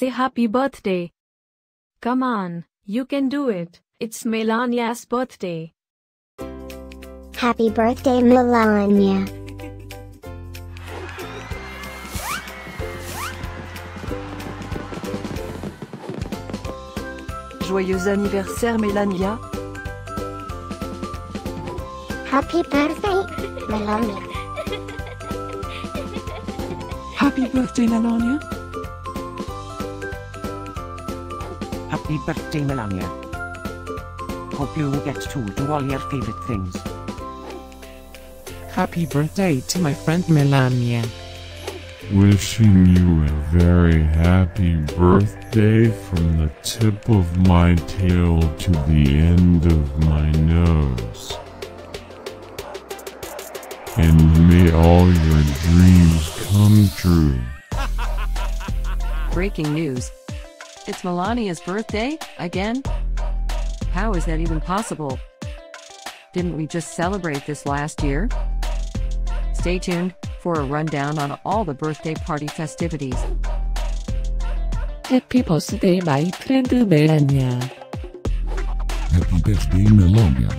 say happy birthday. Come on, you can do it. It's Melania's birthday. Happy birthday, Melania. Joyeux anniversaire, Melania. Happy birthday, Melania. Happy birthday, Melania. Happy birthday, Melania. Hope you get to do all your favorite things. Happy birthday to my friend Melania. Wishing you a very happy birthday from the tip of my tail to the end of my nose. And may all your dreams come true. Breaking news. It's Melania's birthday, again? How is that even possible? Didn't we just celebrate this last year? Stay tuned for a rundown on all the birthday party festivities. Happy birthday, my friend Melania. Happy birthday, Melania.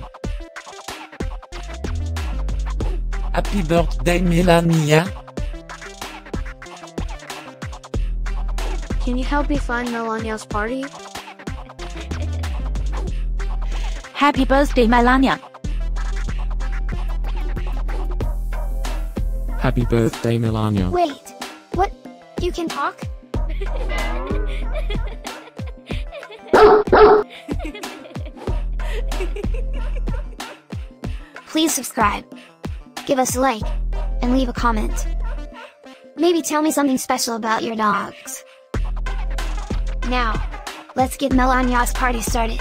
Happy birthday, Melania. Can you help me find Melania's party? Happy birthday, Melania. Happy birthday, Melania. Wait, what? You can talk? Please subscribe. Give us a like, and leave a comment. Maybe tell me something special about your dogs. Now, let's get Melania's party started.